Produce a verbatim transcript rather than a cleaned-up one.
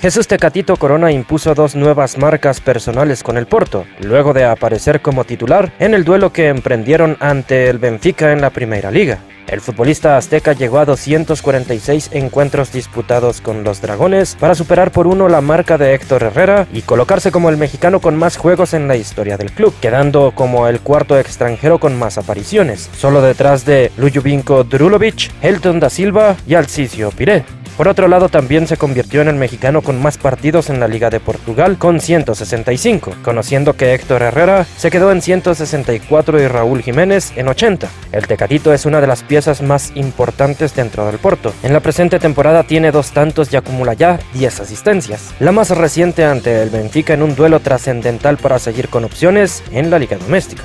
Jesús Tecatito Corona impuso dos nuevas marcas personales con el Porto, luego de aparecer como titular en el duelo que emprendieron ante el Benfica en la Primera Liga. El futbolista azteca llegó a doscientos cuarenta y seis encuentros disputados con los dragones para superar por uno la marca de Héctor Herrera y colocarse como el mexicano con más juegos en la historia del club, quedando como el cuarto extranjero con más apariciones, solo detrás de Luyubinko Drulovic, Helton Da Silva y Alcicio Piré. Por otro lado, también se convirtió en el mexicano con más partidos en la Liga de Portugal con ciento sesenta y cinco, conociendo que Héctor Herrera se quedó en ciento sesenta y cuatro y Raúl Jiménez en ochenta. El Tecatito es una de las piezas más importantes dentro del Porto. En la presente temporada tiene dos tantos y acumula ya diez asistencias, la más reciente ante el Benfica en un duelo trascendental para seguir con opciones en la Liga Doméstica.